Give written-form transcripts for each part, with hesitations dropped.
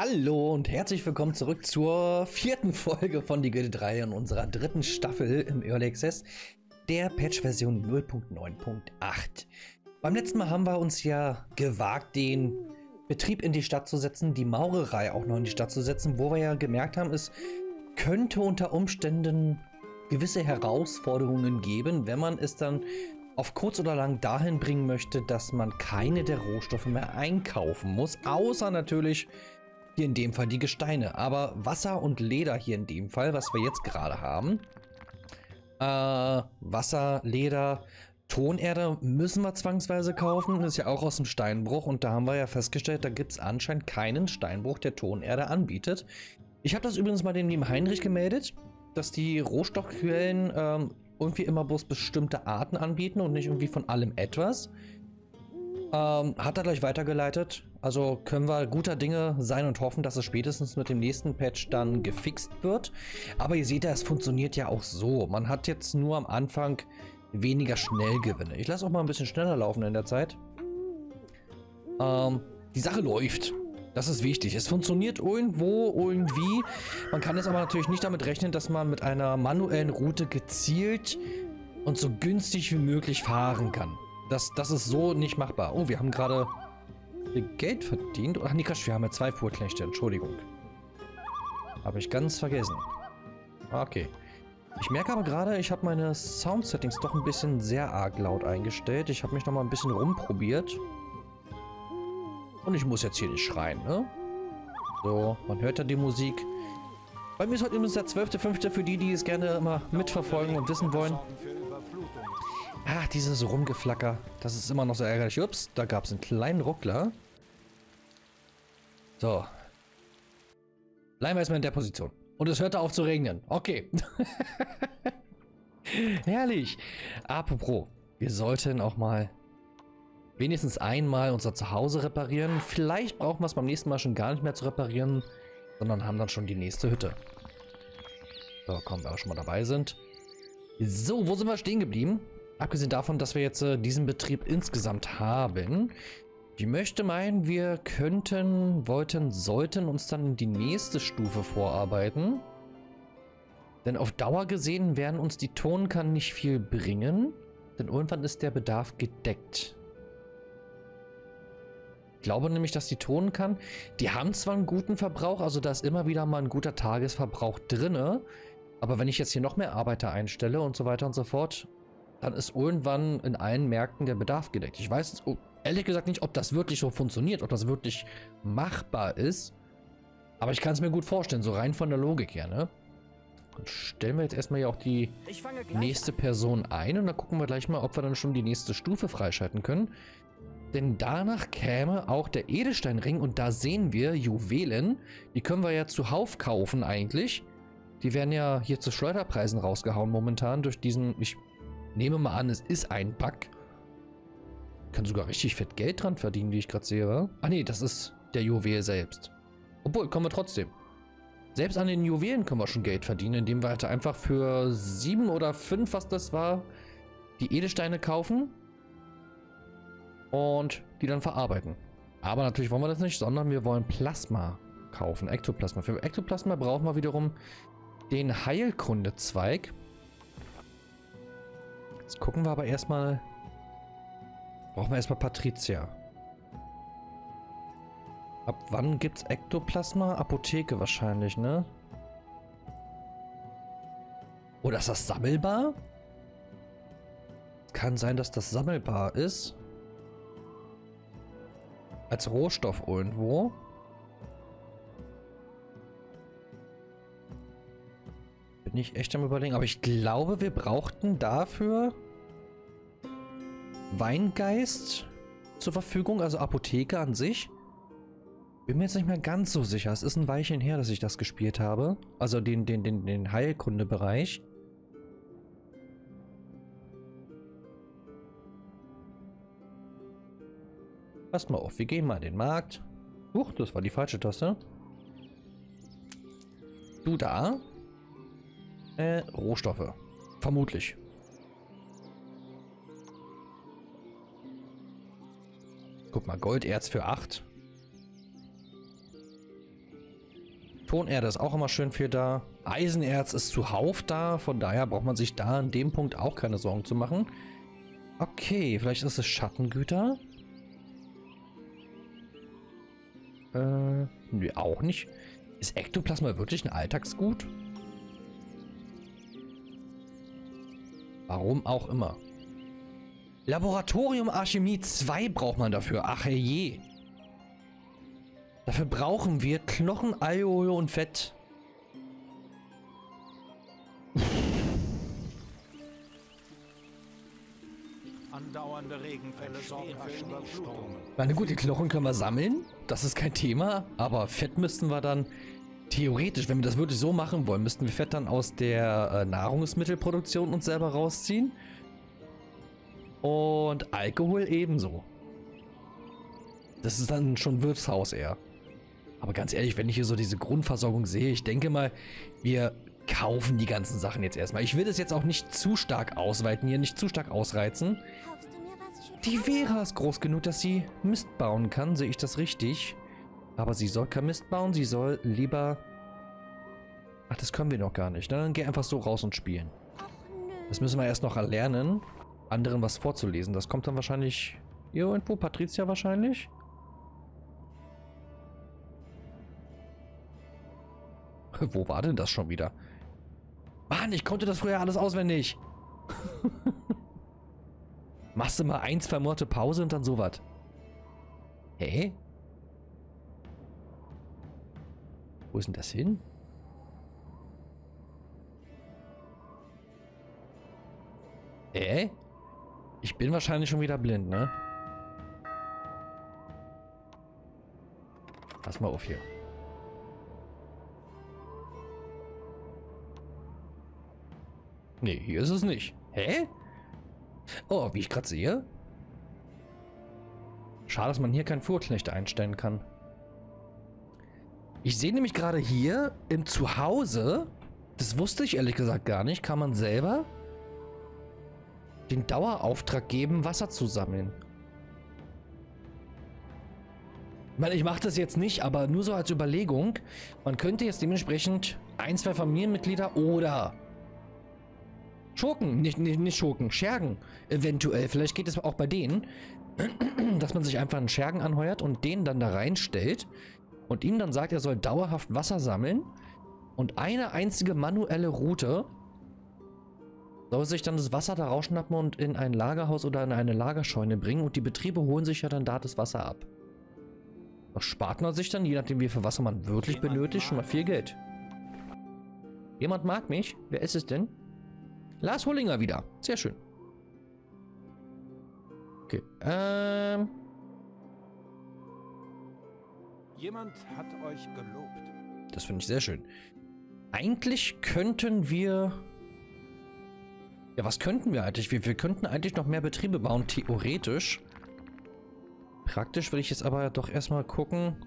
Hallo und herzlich willkommen zurück zur vierten Folge von Die Gilde 3 und unserer dritten Staffel im Early Access, der Patch-Version 0.9.8. Beim letzten Mal haben wir uns ja gewagt, den Betrieb in die Stadt zu setzen, die Maurerei auch noch in die Stadt zu setzen, wo wir ja gemerkt haben, es könnte unter Umständen gewisse Herausforderungen geben, wenn man es dann auf kurz oder lang dahin bringen möchte, dass man keine der Rohstoffe mehr einkaufen muss, außer natürlich hier in dem Fall die Gesteine. Aber Wasser und Leder hier in dem Fall, was wir jetzt gerade haben, Wasser, Leder, Tonerde müssen wir zwangsweise kaufen, das ist ja auch aus dem Steinbruch und da haben wir ja festgestellt, da gibt es anscheinend keinen Steinbruch, der Tonerde anbietet. Ich habe das übrigens mal dem lieben Heinrich gemeldet, dass die Rohstoffquellen irgendwie immer bloß bestimmte Arten anbieten und nicht irgendwie von allem etwas. Hat er gleich weitergeleitet, also können wir guter Dinge sein und hoffen, dass es spätestens mit dem nächsten Patch dann gefixt wird. Aber ihr seht ja, es funktioniert ja auch so. Man hat jetzt nur am Anfang weniger Schnellgewinne. Ich lasse auch mal ein bisschen schneller laufen in der Zeit. Die Sache läuft. Das ist wichtig. Es funktioniert irgendwo, irgendwie. Man kann jetzt aber natürlich nicht damit rechnen, dass man mit einer manuellen Route gezielt und so günstig wie möglich fahren kann. Das ist so nicht machbar. Oh, wir haben gerade Geld verdient. Ach nee, Quatsch, wir haben ja zwei Fuhrknechte. Entschuldigung. Habe ich ganz vergessen. Okay. Ich merke aber gerade, ich habe meine Sound-Settings doch ein bisschen sehr arg laut eingestellt. Ich habe mich noch mal ein bisschen rumprobiert. Und ich muss jetzt hier nicht schreien, ne? So, man hört ja die Musik. Bei mir ist heute übrigens der 12.05. für die, die es gerne immer mitverfolgen und wissen wollen. Ach, dieses Rumgeflacker. Das ist immer noch so ärgerlich. Ups, da gab es einen kleinen Ruckler. So. Bleiben wir erstmal in der Position. Und es hörte auf zu regnen. Okay. Herrlich. Apropos, wir sollten auch mal wenigstens einmal unser Zuhause reparieren. Vielleicht brauchen wir es beim nächsten Mal schon gar nicht mehr zu reparieren, sondern haben dann schon die nächste Hütte. So, komm, wenn wir schon mal dabei sind. So, wo sind wir stehen geblieben? Abgesehen davon, dass wir jetzt diesen Betrieb insgesamt haben. Ich möchte meinen, wir könnten, wollten, sollten uns dann in die nächste Stufe vorarbeiten. Denn auf Dauer gesehen werden uns die Tonkannen nicht viel bringen. Denn irgendwann ist der Bedarf gedeckt. Ich glaube nämlich, dass die Tonkannen, die haben zwar einen guten Verbrauch, also da ist immer wieder mal ein guter Tagesverbrauch drinne. Aber wenn ich jetzt hier noch mehr Arbeiter einstelle und so weiter und so fort, dann ist irgendwann in allen Märkten der Bedarf gedeckt. Ich weiß ehrlich gesagt nicht, ob das wirklich so funktioniert, ob das wirklich machbar ist. Aber ich kann es mir gut vorstellen, so rein von der Logik her, ne? Dann stellen wir jetzt erstmal ja auch die nächste Person ein und dann gucken wir gleich mal, ob wir dann schon die nächste Stufe freischalten können. Denn danach käme auch der Edelsteinring und da sehen wir Juwelen. Die können wir ja zuhauf kaufen eigentlich. Die werden ja hier zu Schleuderpreisen rausgehauen momentan durch diesen... Ich nehme mal an, es ist ein Bug. Kann sogar richtig fett Geld dran verdienen, wie ich gerade sehe, oder? Ah nee, das ist der Juwel selbst. Obwohl, kommen wir trotzdem. Selbst an den Juwelen können wir schon Geld verdienen, indem wir halt einfach für 7 oder 5, was das war, die Edelsteine kaufen und die dann verarbeiten. Aber natürlich wollen wir das nicht, sondern wir wollen Plasma kaufen, Ektoplasma. Für Ektoplasma brauchen wir wiederum den Heilkunde-Zweig. Jetzt gucken wir aber erstmal... Brauchen wir erstmal Patricia. Ab wann gibt's Ektoplasma? Apotheke wahrscheinlich, ne? Oder ist das sammelbar? Kann sein, dass das sammelbar ist. Als Rohstoff irgendwo. Bin ich echt am Überlegen. Aber ich glaube, wir brauchten dafür... Weingeist zur Verfügung, also Apotheke an sich. Bin mir jetzt nicht mehr ganz so sicher. Es ist ein Weilchen her, dass ich das gespielt habe. Also den Heilkundebereich. Passt mal auf, wir gehen mal in den Markt. Huch, das war die falsche Taste. Du da. Rohstoffe. Vermutlich. Guck mal, Golderz für 8. Tonerde ist auch immer schön viel da. Eisenerz ist zuhauf da, von daher braucht man sich da an dem Punkt auch keine Sorgen zu machen. Okay, vielleicht ist es Schattengüter. Nö, auch nicht. Ist Ektoplasma wirklich ein Alltagsgut? Warum auch immer. Laboratorium Alchemie 2 braucht man dafür. Ach je. Dafür brauchen wir Knochen, Alkohol und Fett. Andauernde Regenfälle sorgen für Schneeüberflutungen. Na gut, die Knochen können wir sammeln. Das ist kein Thema. Aber Fett müssten wir dann theoretisch, wenn wir das wirklich so machen wollen, müssten wir Fett dann aus der Nahrungsmittelproduktion uns selber rausziehen. Und Alkohol ebenso. Das ist dann schon Wirtshaus eher. Aber ganz ehrlich, wenn ich hier so diese Grundversorgung sehe, ich denke mal, wir kaufen die ganzen Sachen jetzt erstmal. Ich will das jetzt auch nicht zu stark ausweiten hier, nicht zu stark ausreizen. Die Vera ist groß genug, dass sie Mist bauen kann, sehe ich das richtig? Aber sie soll kein Mist bauen, sie soll lieber... Ach, das können wir noch gar nicht. Dann geh einfach so raus und spielen. Das müssen wir erst noch erlernen, anderen was vorzulesen. Das kommt dann wahrscheinlich irgendwo, Patricia wahrscheinlich. Wo war denn das schon wieder? Mann, ich konnte das früher alles auswendig. Machst du mal 1, 2 Monate Pause und dann sowas. Hä? Wo ist denn das hin? Hä? Ich bin wahrscheinlich schon wieder blind, ne? Pass mal auf hier. Nee, hier ist es nicht. Hä? Oh, wie ich gerade sehe. Schade, dass man hier keinen Fuhrknecht einstellen kann. Ich sehe nämlich gerade hier im Zuhause, das wusste ich ehrlich gesagt gar nicht, kann man selber den Dauerauftrag geben, Wasser zu sammeln. Ich meine, ich mache das jetzt nicht, aber nur so als Überlegung. Man könnte jetzt dementsprechend 1, 2 Familienmitglieder oder... Schurken, nicht Schurken, Schergen eventuell. Vielleicht geht es auch bei denen, dass man sich einfach einen Schergen anheuert und den dann da reinstellt und ihm dann sagt, er soll dauerhaft Wasser sammeln und eine einzige manuelle Route soll sich dann das Wasser da rausschnappen und in ein Lagerhaus oder in eine Lagerscheune bringen und die Betriebe holen sich ja dann da das Wasser ab. Das spart man sich dann, je nachdem wie viel Wasser man wirklich benötigt, schon mal viel Geld. Jemand mag mich? Wer ist es denn? Lars Hollinger wieder. Sehr schön. Okay. Jemand hat euch gelobt. Das finde ich sehr schön. Eigentlich könnten wir... Ja, was könnten wir eigentlich? Wir könnten eigentlich noch mehr Betriebe bauen, theoretisch. Praktisch will ich jetzt aber doch erstmal gucken,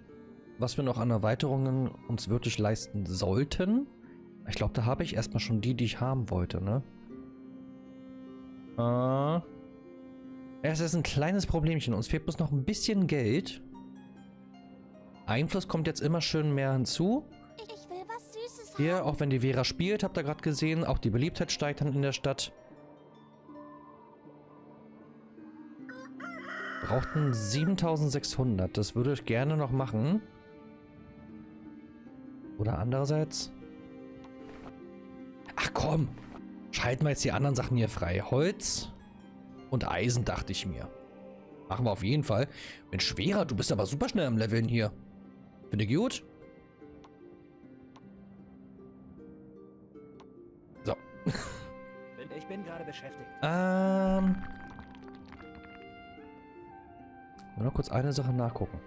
was wir noch an Erweiterungen uns wirklich leisten sollten. Ich glaube, da habe ich erstmal schon die ich haben wollte, ne? Es ist ein kleines Problemchen. Uns fehlt bloß noch ein bisschen Geld. Einfluss kommt jetzt immer schön mehr hinzu. Ich will was Süßes haben. Hier, auch wenn die Vera spielt, habt ihr gerade gesehen, auch die Beliebtheit steigt dann in der Stadt. Brauchten 7600. Das würde ich gerne noch machen. Oder andererseits... Ach komm, schalten wir jetzt die anderen Sachen hier frei. Holz und Eisen, dachte ich mir. Machen wir auf jeden Fall. Mensch, Vera, du bist aber super schnell am Leveln hier. Finde ich gut. So. Ich bin gerade beschäftigt. Nur kurz eine Sache nachgucken.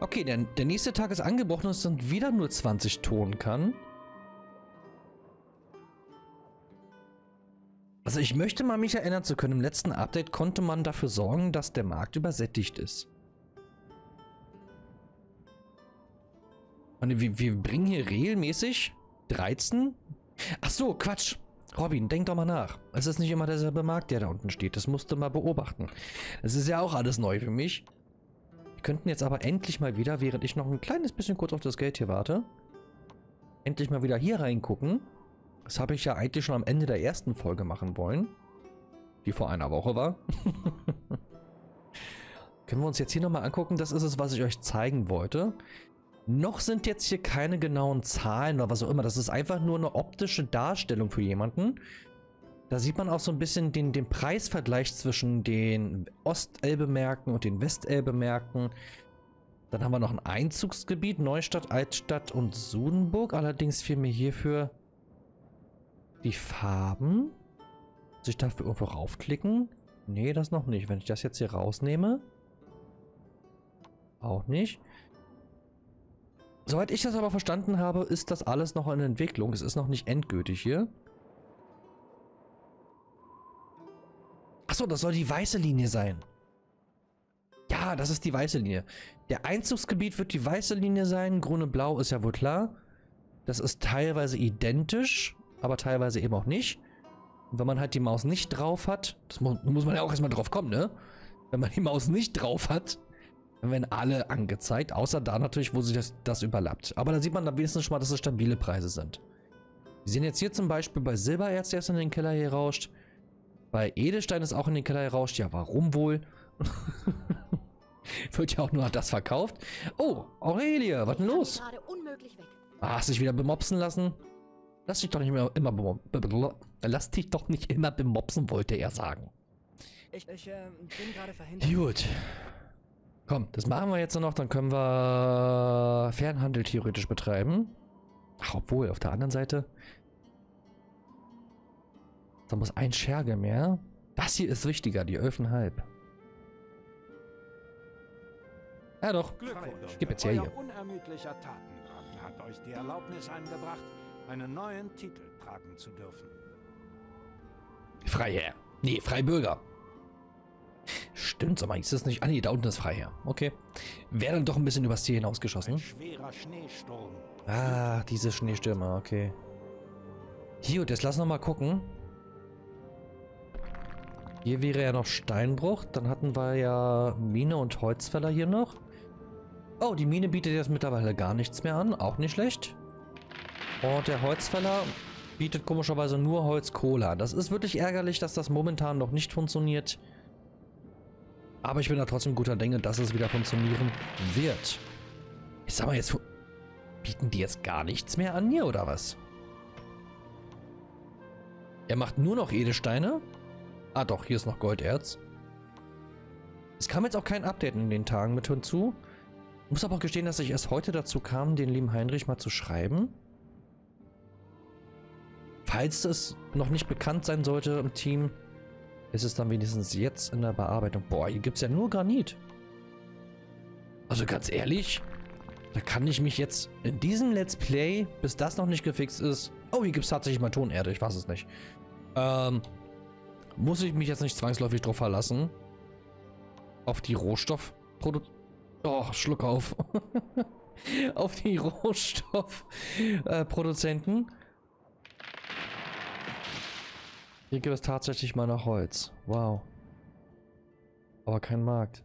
Okay, der nächste Tag ist angebrochen und es sind wieder nur 20 Tonkannen. Also ich möchte mal mich erinnern zu können, im letzten Update konnte man dafür sorgen, dass der Markt übersättigt ist. Und wir bringen hier regelmäßig 13. Ach so, Quatsch. Robin, denk doch mal nach. Es ist nicht immer derselbe Markt, der da unten steht. Das musst du mal beobachten. Es ist ja auch alles neu für mich. Wir könnten jetzt aber endlich mal wieder, während ich noch ein kleines bisschen kurz auf das Geld hier warte, endlich mal wieder hier reingucken. Das habe ich ja eigentlich schon am Ende der ersten Folge machen wollen, die vor einer Woche war. Können wir uns jetzt hier nochmal angucken? Das ist es, was ich euch zeigen wollte. Noch sind jetzt hier keine genauen Zahlen oder was auch immer. Das ist einfach nur eine optische Darstellung für jemanden. Da sieht man auch so ein bisschen den Preisvergleich zwischen den Ostelbemärkten und den Westelbemärkten. Dann haben wir noch ein Einzugsgebiet, Neustadt, Altstadt und Sudenburg. Allerdings fehlen mir hierfür die Farben. Muss ich dafür irgendwo raufklicken? Nee, das noch nicht. Wenn ich das jetzt hier rausnehme, auch nicht. Soweit ich das aber verstanden habe, ist das alles noch in Entwicklung. Es ist noch nicht endgültig hier. Achso, das soll die weiße Linie sein. Ja, das ist die weiße Linie. Der Einzugsgebiet wird die weiße Linie sein. Grün und Blau ist ja wohl klar. Das ist teilweise identisch, aber teilweise eben auch nicht. Und wenn man halt die Maus nicht drauf hat, das muss man ja auch erstmal drauf kommen, ne? Wenn man die Maus nicht drauf hat, dann werden alle angezeigt, außer da natürlich, wo sich das überlappt. Aber da sieht man dann wenigstens schon mal, dass es stabile Preise sind. Wir sehen jetzt hier zum Beispiel bei Silbererz erst in den Keller gerauscht. Bei Edelstein ist auch in den Keller gerauscht. Ja, warum wohl? Wird ja auch nur das verkauft. Oh, Aurelie, was denn los? Ah, hast dich wieder bemopsen lassen? Lass dich doch nicht mehr immer bemopsen. Lass dich doch nicht immer bemopsen, wollte er sagen. Ich bin gerade verhindert. Gut. Komm, das machen wir jetzt noch. Dann können wir Fernhandel theoretisch betreiben. Ach, obwohl, auf der anderen Seite. Da muss ein Scherge mehr. Das hier ist wichtiger, die 11,5. Ja doch, gib jetzt her hier. Euer unermüdlicher Tatendrang hat euch die Erlaubnis eingebracht, einen neuen Titel tragen zu dürfen. Freiherr. Nee, Freibürger. Stimmt, aber ist das nicht... Ah nee, da unten ist Freiherr. Okay. Wäre dann doch ein bisschen übers Ziel hinausgeschossen. Ein schwerer Schneesturm. Ah, diese Schneestürme, okay. Gut, jetzt lass noch mal gucken. Hier wäre ja noch Steinbruch. Dann hatten wir ja Mine und Holzfäller hier noch. Oh, die Mine bietet jetzt mittlerweile gar nichts mehr an. Auch nicht schlecht. Und der Holzfäller bietet komischerweise nur Holzkohle an. Das ist wirklich ärgerlich, dass das momentan noch nicht funktioniert. Aber ich bin da trotzdem guter Dinge, dass es wieder funktionieren wird. Ich sag mal jetzt, bieten die jetzt gar nichts mehr an mir, oder was? Er macht nur noch Edelsteine. Ah doch, hier ist noch Golderz. Es kam jetzt auch kein Update in den Tagen mit hinzu. Ich muss aber auch gestehen, dass ich erst heute dazu kam, den lieben Heinrich mal zu schreiben. Falls es noch nicht bekannt sein sollte im Team, ist es dann wenigstens jetzt in der Bearbeitung. Boah, hier gibt es ja nur Granit. Also ganz ehrlich, da kann ich mich jetzt in diesem Let's Play, bis das noch nicht gefixt ist... Oh, hier gibt es tatsächlich mal Tonerde, ich weiß es nicht. Muss ich mich jetzt nicht zwangsläufig drauf verlassen. Auf die Rohstoffprodukt... Oh, Schluck auf. Auf die Rohstoffproduzenten. Hier gibt es tatsächlich mal noch Holz. Wow. Aber kein Markt.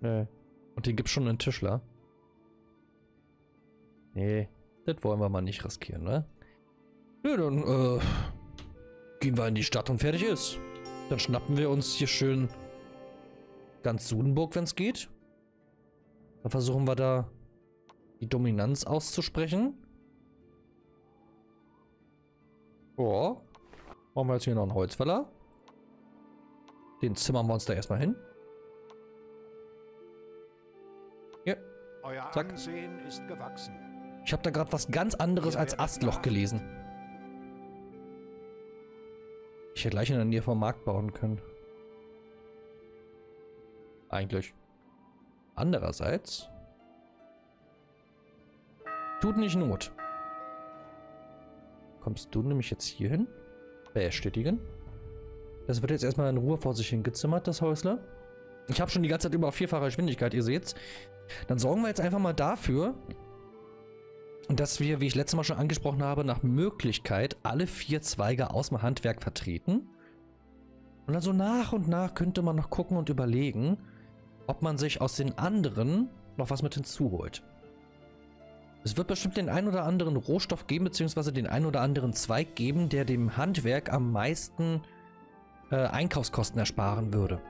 Nee. Und hier gibt es schon einen Tischler. Nee. Das wollen wir mal nicht riskieren, ne? Ja, dann gehen wir in die Stadt und fertig ist. Dann schnappen wir uns hier schön ganz Sudenburg, wenn es geht. Dann versuchen wir da die Dominanz auszusprechen. Ja, machen wir jetzt hier noch einen Holzfäller. Den zimmern wir uns da erstmal hin. Ja, euer zack. Ansehen ist gewachsen. Ich habe da gerade was ganz anderes als Astloch gelesen. Ich hätte gleich in der Nähe vom Markt bauen können. Eigentlich. Andererseits. Tut nicht Not. Kommst du nämlich jetzt hier hin? Bestätigen. Das wird jetzt erstmal in Ruhe vor sich hingezimmert, das Häusler. Ich habe schon die ganze Zeit über auf 4-facher Geschwindigkeit, ihr seht's. Dann sorgen wir jetzt einfach mal dafür, dass wir, wie ich letztes Mal schon angesprochen habe, nach Möglichkeit alle 4 Zweige aus dem Handwerk vertreten. Und dann so nach und nach könnte man noch gucken und überlegen, ob man sich aus den anderen noch was mit hinzuholt. Es wird bestimmt den ein oder anderen Rohstoff geben, beziehungsweise den ein oder anderen Zweig geben, der dem Handwerk am meisten Einkaufskosten ersparen würde.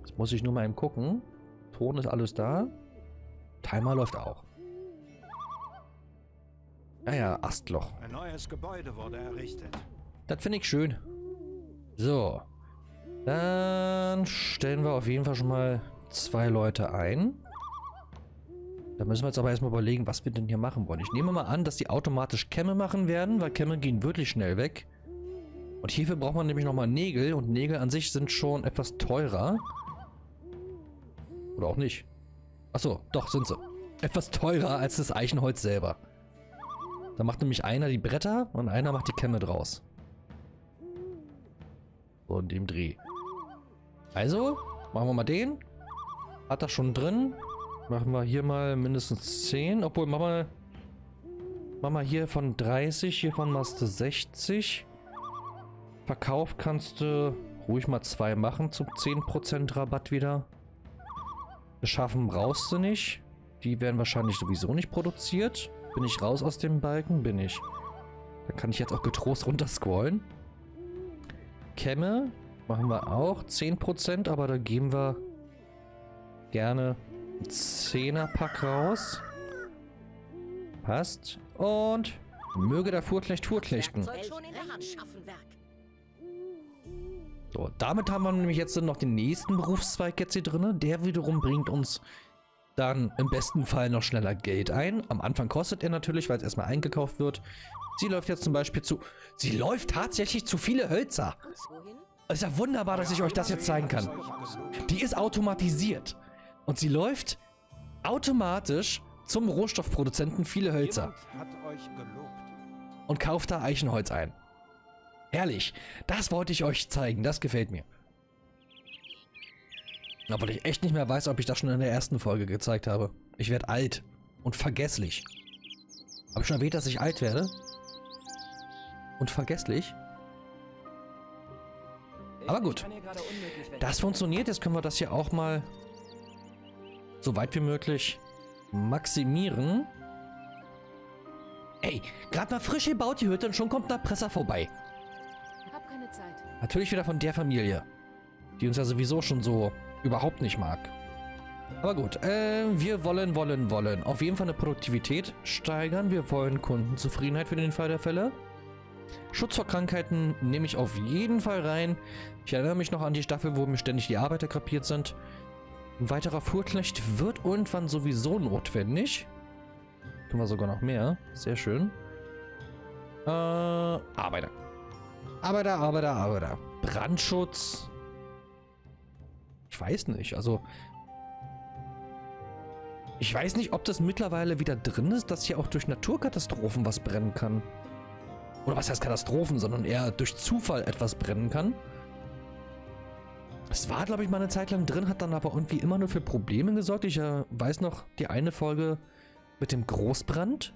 Jetzt muss ich nur mal eben gucken. Ton ist alles da. Timer läuft auch. Naja, Astloch. Ein neues Gebäude wurde errichtet. Das finde ich schön. So. Dann stellen wir auf jeden Fall schon mal 2 Leute ein. Da müssen wir jetzt aber erstmal überlegen, was wir denn hier machen wollen. Ich nehme mal an, dass die automatisch Kämme machen werden, weil Kämme gehen wirklich schnell weg. Und hierfür braucht man nämlich nochmal Nägel. Und Nägel an sich sind schon etwas teurer. Oder auch nicht. Achso, doch, sind sie. Etwas teurer als das Eichenholz selber. Da macht nämlich einer die Bretter und einer macht die Kämme draus. So in dem Dreh. Also, machen wir mal den. Hat das schon drin. Machen wir hier mal mindestens 10. Obwohl, mach mal hier von 30, hiervon machst du 60. Verkauf kannst du ruhig mal 2 machen zum 10% Rabatt wieder. Beschaffen brauchst du nicht. Die werden wahrscheinlich sowieso nicht produziert. Bin ich raus aus dem Balken? Bin ich. Da kann ich jetzt auch getrost runterscrollen. Kämme machen wir auch 10%, aber da geben wir gerne 10er-Pack raus. Passt. Und möge der Furtlecht furtlechten. So, damit haben wir nämlich jetzt noch den nächsten Berufszweig jetzt hier drin. Der wiederum bringt uns dann im besten Fall noch schneller Geld ein. Am Anfang kostet er natürlich, weil es erstmal eingekauft wird. Sie läuft jetzt zum Beispiel zu... Sie läuft tatsächlich zu viele Hölzer. Es ist ja wunderbar, dass ich euch das jetzt zeigen kann. Die ist automatisiert. Und sie läuft automatisch zum Rohstoffproduzenten viele Hölzer. Und kauft da Eichenholz ein. Herrlich. Das wollte ich euch zeigen. Das gefällt mir. Obwohl ich echt nicht mehr weiß, ob ich das schon in der ersten Folge gezeigt habe. Ich werde alt. Und vergesslich. Habe ich schon erwähnt, dass ich alt werde? Und vergesslich? Aber gut. Das funktioniert. Jetzt können wir das hier auch mal so weit wie möglich maximieren. Ey, gerade mal frisch gebaut die Hütte und schon kommt ein Pressa vorbei. Hab keine Zeit. Natürlich wieder von der Familie, die uns ja sowieso schon so überhaupt nicht mag. Aber gut, wir wollen auf jeden Fall eine Produktivität steigern. Wir wollen Kundenzufriedenheit für den Fall der Fälle. Schutz vor Krankheiten nehme ich auf jeden Fall rein. Ich erinnere mich noch an die Staffel, wo mir ständig die Arbeiter kapiert sind. Ein weiterer Furtlecht wird irgendwann sowieso notwendig. Können wir sogar noch mehr. Sehr schön. Arbeiter. Arbeiter. Brandschutz. Ich weiß nicht. Also, ich weiß nicht, ob das mittlerweile wieder drin ist, dass hier auch durch Naturkatastrophen was brennen kann. Oder was heißt Katastrophen, sondern eher durch Zufall etwas brennen kann. Es war, glaube ich, mal eine Zeit lang drin, hat dann aber irgendwie immer nur für Probleme gesorgt. Ich weiß noch, die eine Folge mit dem Großbrand,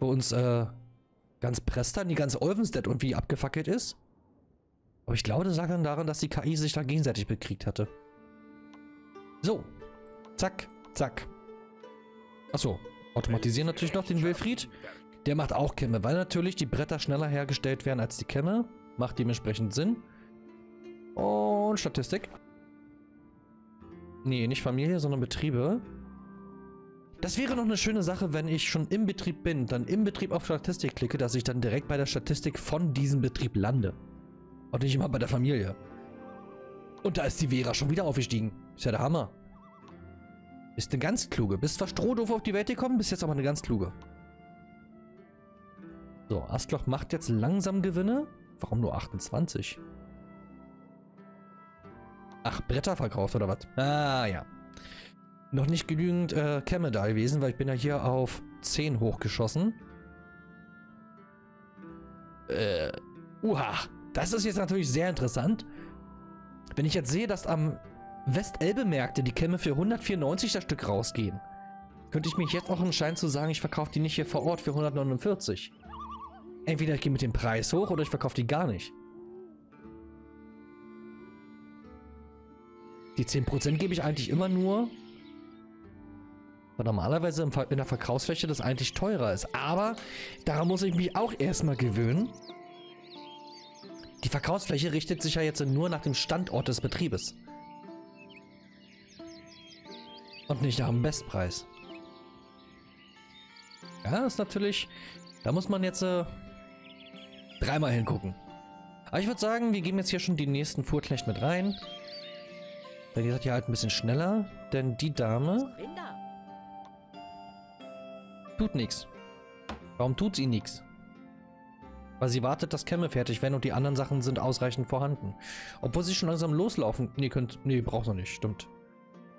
wo uns ganz Presta, die ganze Olvenstedt irgendwie abgefackelt ist. Aber ich glaube, das lag dann daran, dass die KI sich da gegenseitig bekriegt hatte. So, zack, zack. Achso, automatisieren natürlich noch den Wilfried. Der macht auch Kämme, weil natürlich die Bretter schneller hergestellt werden als die Kämme. Macht dementsprechend Sinn. Und Statistik. Nee, nicht Familie, sondern Betriebe. Das wäre noch eine schöne Sache, wenn ich schon im Betrieb bin, dann im Betrieb auf Statistik klicke, dass ich dann direkt bei der Statistik von diesem Betrieb lande. Und nicht immer bei der Familie. Und da ist die Vera schon wieder aufgestiegen. Ist ja der Hammer. Ist eine ganz kluge. Bist zwar strohdoof auf die Welt gekommen, bist jetzt aber eine ganz kluge. So, Astloch macht jetzt langsam Gewinne. Warum nur 28? Ach, Bretter verkauft oder was? Ah, ja. Noch nicht genügend Kämme da gewesen, weil ich bin ja hier auf 10 hochgeschossen. Das ist jetzt natürlich sehr interessant. Wenn ich jetzt sehe, dass am Westelbemärkte die Kämme für 194 das Stück rausgehen, könnte ich mich jetzt auch entscheiden zu sagen, ich verkaufe die nicht hier vor Ort für 149. Entweder ich gehe mit dem Preis hoch oder ich verkaufe die gar nicht. Die 10% gebe ich eigentlich immer nur, Weil normalerweise in der Verkaufsfläche das eigentlich teurer ist. Aber daran muss ich mich auch erstmal gewöhnen. Die Verkaufsfläche richtet sich ja jetzt nur nach dem Standort des Betriebes. Und nicht nach dem Bestpreis. Ja, ist natürlich... Da muss man jetzt dreimal hingucken. Aber ich würde sagen, wir geben jetzt hier schon die nächsten Fuhrknecht mit rein. Dann geht das hier halt ein bisschen schneller. Denn die Dame... tut nichts. Warum tut sie nichts? Weil sie wartet, dass Kämme fertig werden und die anderen Sachen sind ausreichend vorhanden. Obwohl sie schon langsam loslaufen. Nee, nee, braucht noch nicht. Stimmt.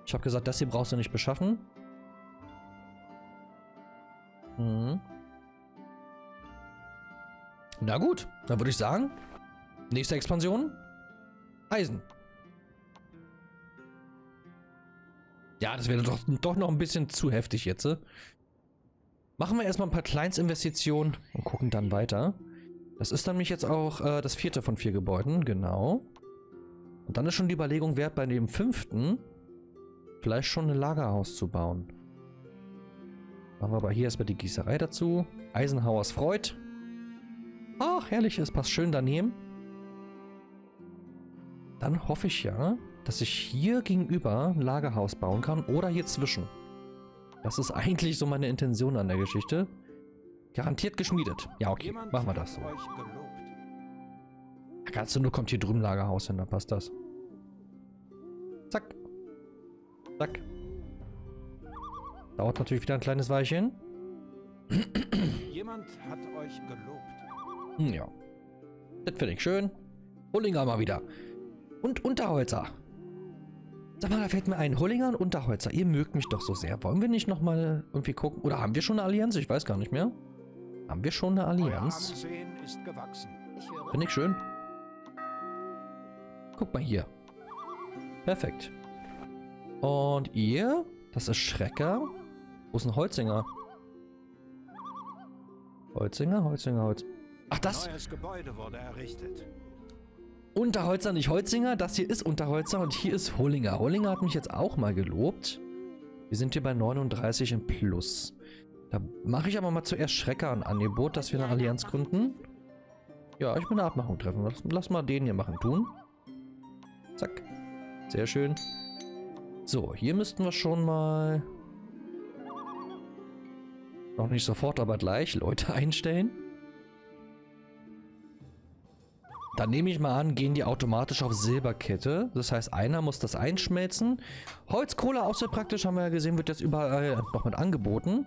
Ich habe gesagt, das hier brauchst du nicht beschaffen. Hm. Na gut, dann würde ich sagen, nächste Expansion, Eisen. Ja, das wäre doch noch ein bisschen zu heftig jetzt. Machen wir erstmal ein paar Kleinstinvestitionen und gucken dann weiter. Das ist nämlich jetzt auch das 4. von 4 Gebäuden, genau. Und dann ist schon die Überlegung wert, bei dem 5. vielleicht schon ein Lagerhaus zu bauen. Machen wir aber hier erstmal die Gießerei dazu. Eisenhauers Freud. Ach, herrlich, es passt schön daneben. Dann hoffe ich ja, dass ich hier gegenüber ein Lagerhaus bauen kann oder hier zwischen. Das ist eigentlich so meine Intention an der Geschichte. Garantiert geschmiedet. Ja, okay, machen wir das so. Ganz nur kommt hier drüben Lagerhaus hin, da passt das. Zack. Zack. Dauert natürlich wieder ein kleines Weilchen. Jemand hat euch gelobt. Ja. Das finde ich schön. Hollinger mal wieder. Und Unterholzer. Sag mal, da fällt mir ein. Hollinger und Unterholzer. Ihr mögt mich doch so sehr. Wollen wir nicht nochmal irgendwie gucken? Oder haben wir schon eine Allianz? Ich weiß gar nicht mehr. Haben wir schon eine Allianz? Finde ich schön. Guck mal hier. Perfekt. Und ihr? Das ist Schrecker. Wo ist ein Holzinger? Holzinger, Holzinger, Holzinger. Ach, das? Neues Gebäude wurde errichtet. Unterholzer, nicht Holzinger. Das hier ist Unterholzer und hier ist Hollinger. Hollinger hat mich jetzt auch mal gelobt. Wir sind hier bei 39 im Plus. Da mache ich aber mal zuerst Schrecker ein Angebot, dass wir eine Allianz gründen. Ja, ich will eine Abmachung treffen. Lass mal den hier machen tun. Zack. Sehr schön. So, hier müssten wir schon mal noch nicht sofort, aber gleich Leute einstellen. Dann nehme ich mal an, gehen die automatisch auf Silberkette. Das heißt, einer muss das einschmelzen. Holzkohle auch sehr praktisch, haben wir ja gesehen, wird jetzt überall noch mit angeboten.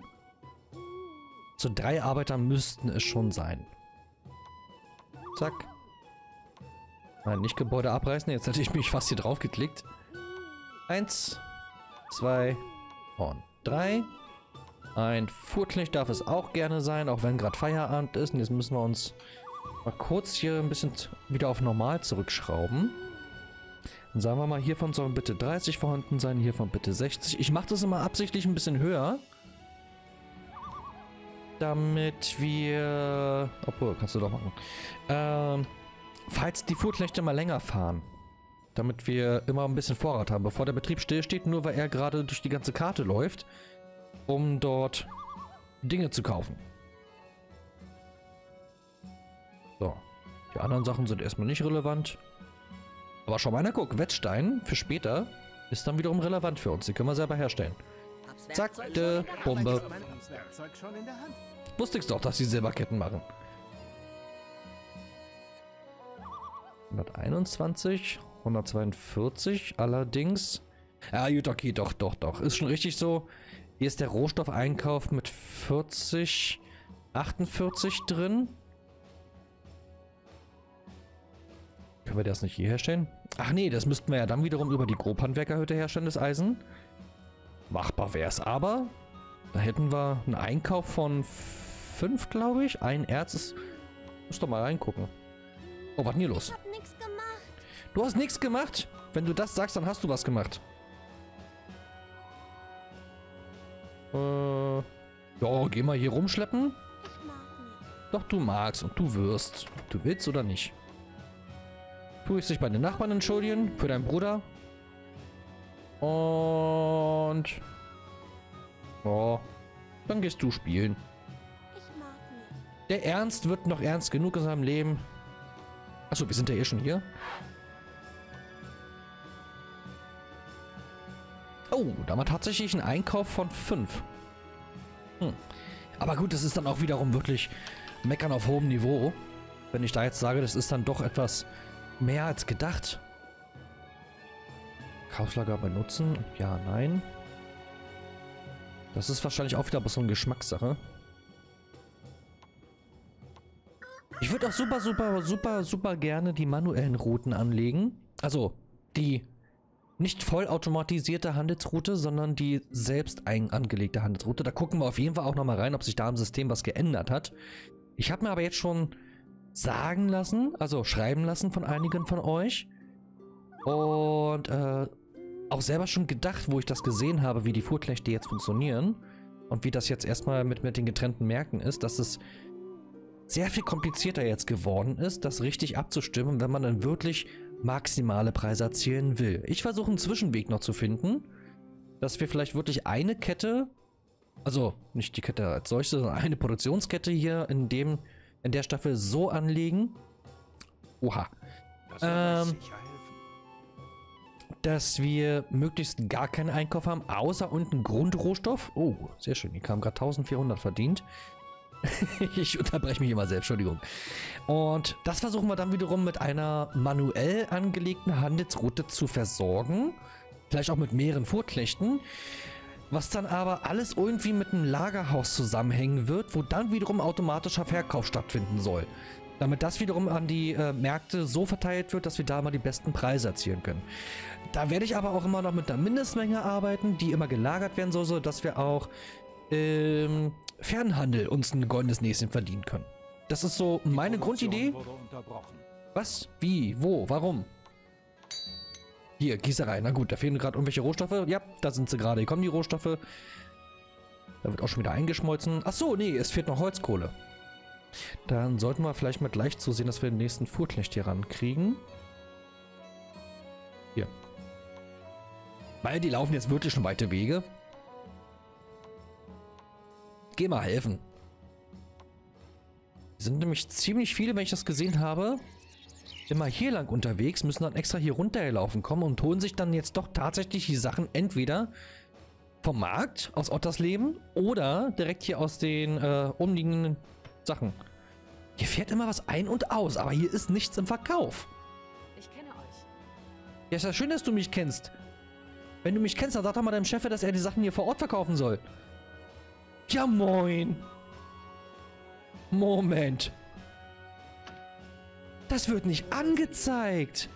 So 3 Arbeiter müssten es schon sein. Zack. Nein, nicht Gebäude abreißen. Jetzt hätte ich mich fast hier drauf geklickt. 1, 2 und 3. Ein Fuhrknecht darf es auch gerne sein, auch wenn gerade Feierabend ist. Und jetzt müssen wir uns mal kurz hier ein bisschen wieder auf normal zurückschrauben. Dann sagen wir mal, hiervon sollen bitte 30 vorhanden sein, hiervon bitte 60. Ich mache das immer absichtlich ein bisschen höher. Damit wir... Obwohl, kannst du doch machen. Falls die Fuhrknechte mal länger fahren. Damit wir immer ein bisschen Vorrat haben, bevor der Betrieb stillsteht, nur weil er gerade durch die ganze Karte läuft, um dort Dinge zu kaufen. So, die anderen Sachen sind erstmal nicht relevant. Aber schau mal, na guck, Wettstein für später ist dann wiederum relevant für uns. Die können wir selber herstellen. Zack, de Bombe. Wusste ich doch, dass die Silberketten machen. 121... 142, allerdings... Ja, gut, okay, doch. Ist schon richtig so. Hier ist der Rohstoffeinkauf mit 40, 48 drin. Können wir das nicht hier herstellen? Ach nee, das müssten wir ja dann wiederum über die Grobhandwerkerhütte herstellen, das Eisen. Machbar wäre es aber. Da hätten wir einen Einkauf von 5, glaube ich. Ein Erz ist... Muss doch mal reingucken. Oh, was denn hier los? Du hast nichts gemacht. Wenn du das sagst, dann hast du was gemacht. Ja, geh mal hier rumschleppen. Ich mag nicht. Doch, du magst und du wirst. Du willst oder nicht. Tu ich dich bei den Nachbarn entschuldigen. Für deinen Bruder. Und... Oh, dann gehst du spielen. Ich mag nicht. Der Ernst wird noch ernst genug in seinem Leben. Achso, wir sind ja eh schon hier. Oh, da war tatsächlich ein Einkauf von 5. Hm. Aber gut, das ist dann auch wiederum wirklich meckern auf hohem Niveau. Wenn ich da jetzt sage, das ist dann doch etwas mehr als gedacht. Kauflager benutzen? Ja, nein. Das ist wahrscheinlich auch wieder so eine Geschmackssache. Ich würde auch super gerne die manuellen Routen anlegen. Also die nicht vollautomatisierte Handelsroute, sondern die selbst angelegte Handelsroute. Da gucken wir auf jeden Fall auch nochmal rein, ob sich da im System was geändert hat. Ich habe mir aber jetzt schon sagen lassen, also schreiben lassen von einigen von euch. Und auch selber schon gedacht, wo ich das gesehen habe, wie die Fuhrknechte jetzt funktionieren. Und wie das jetzt erstmal mit den getrennten Märkten ist, dass es sehr viel komplizierter jetzt geworden ist, das richtig abzustimmen, wenn man dann wirklich maximale Preise erzielen will. Ich versuche einen Zwischenweg noch zu finden, dass wir vielleicht wirklich eine Kette, also nicht die Kette als solche, sondern eine Produktionskette hier in der Staffel so anlegen, oha, dass wir möglichst gar keinen Einkauf haben, außer unten Grundrohstoff. Oh, sehr schön, hier kam gerade 1400 verdient. Ich unterbreche mich immer selbst, Entschuldigung. Und das versuchen wir dann wiederum mit einer manuell angelegten Handelsroute zu versorgen. Vielleicht auch mit mehreren Fuhrknechten. Was dann aber alles irgendwie mit einem Lagerhaus zusammenhängen wird, wo dann wiederum automatischer Verkauf stattfinden soll. Damit das wiederum an die Märkte so verteilt wird, dass wir da mal die besten Preise erzielen können. Da werde ich aber auch immer noch mit einer Mindestmenge arbeiten, die immer gelagert werden soll, sodass wir auch Fernhandel uns ein goldenes Näschen verdienen können. Das ist so meine Grundidee. Was? Wie? Wo? Warum? Hier, Gießerei. Na gut, da fehlen gerade irgendwelche Rohstoffe. Ja, da sind sie gerade. Hier kommen die Rohstoffe. Da wird auch schon wieder eingeschmolzen. Achso, nee, es fehlt noch Holzkohle. Dann sollten wir vielleicht mal gleich zusehen, dass wir den nächsten Fuhrknecht hier rankriegen. Hier. Weil die laufen jetzt wirklich schon weite Wege. Geh mal helfen. Die sind nämlich ziemlich viele, wenn ich das gesehen habe, immer hier lang unterwegs, müssen dann extra hier runtergelaufen kommen und holen sich dann jetzt doch tatsächlich die Sachen entweder vom Markt, aus Ottersleben oder direkt hier aus den umliegenden Sachen. Hier fährt immer was ein und aus, aber hier ist nichts im Verkauf. Ich kenne euch. Ja, ist ja schön, dass du mich kennst. Wenn du mich kennst, dann sag doch mal deinem Chef, dass er die Sachen hier vor Ort verkaufen soll. Ja, moin. Moment. Das wird nicht angezeigt.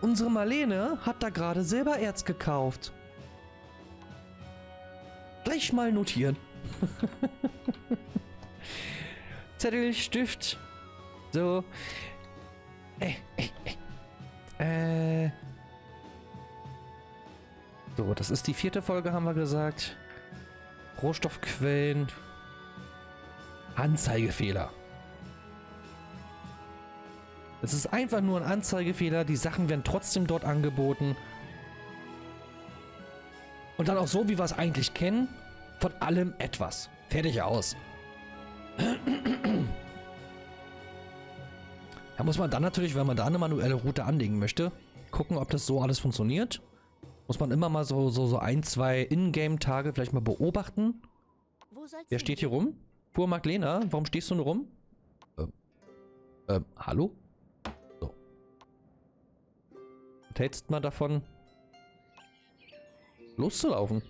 Unsere Marlene hat da gerade Silbererz gekauft. Gleich mal notieren. Zettel, Stift. So. So, das ist die 4. Folge, haben wir gesagt. Rohstoffquellen. Anzeigefehler. Es ist einfach nur ein Anzeigefehler. Die Sachen werden trotzdem dort angeboten. Und dann auch so, wie wir es eigentlich kennen. Von allem etwas. Fertig aus. Da muss man dann natürlich, wenn man da eine manuelle Route anlegen möchte, gucken, ob das so alles funktioniert. Muss man immer mal so ein, zwei Ingame-Tage vielleicht mal beobachten. Wer steht hier rum? Fuhr Maglena, warum stehst du nur rum? Hallo? So. Und hältst mal davon, loszulaufen.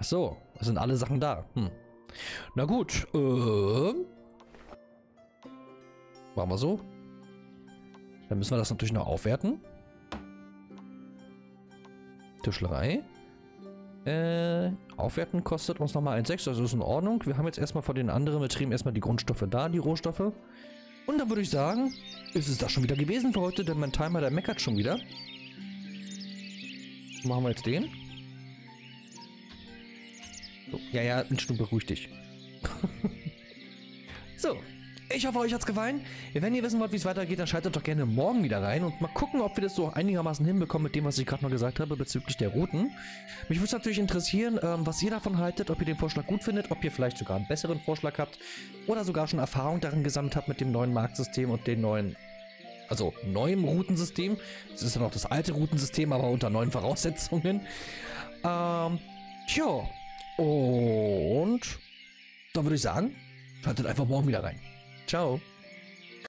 Ach so, es sind alle Sachen da. Hm. Na gut, machen wir so. Dann müssen wir das natürlich noch aufwerten. Tischlerei. Aufwerten kostet uns nochmal 1,6, also ist in Ordnung. Wir haben jetzt erstmal von den anderen Betrieben erstmal die Grundstoffe da, die Rohstoffe. Und dann würde ich sagen, ist es das schon wieder gewesen für heute, denn mein Timer, der meckert schon wieder. Machen wir jetzt den. So, ja, Mensch, du beruhig dich. So, Ich hoffe, euch hat's gefallen. Wenn ihr wissen wollt, wie es weitergeht, dann schaltet doch gerne morgen wieder rein und mal gucken, ob wir das so einigermaßen hinbekommen mit dem, was ich gerade mal gesagt habe bezüglich der Routen. Mich würde es natürlich interessieren, was ihr davon haltet, ob ihr den Vorschlag gut findet, ob ihr vielleicht sogar einen besseren Vorschlag habt oder sogar schon Erfahrung darin gesammelt habt mit dem neuen Marktsystem und den neuen, also neuem Routensystem. Es ist ja noch das alte Routensystem, aber unter neuen Voraussetzungen. Tja, und dann würde ich sagen, schaltet einfach morgen wieder rein. Ciao.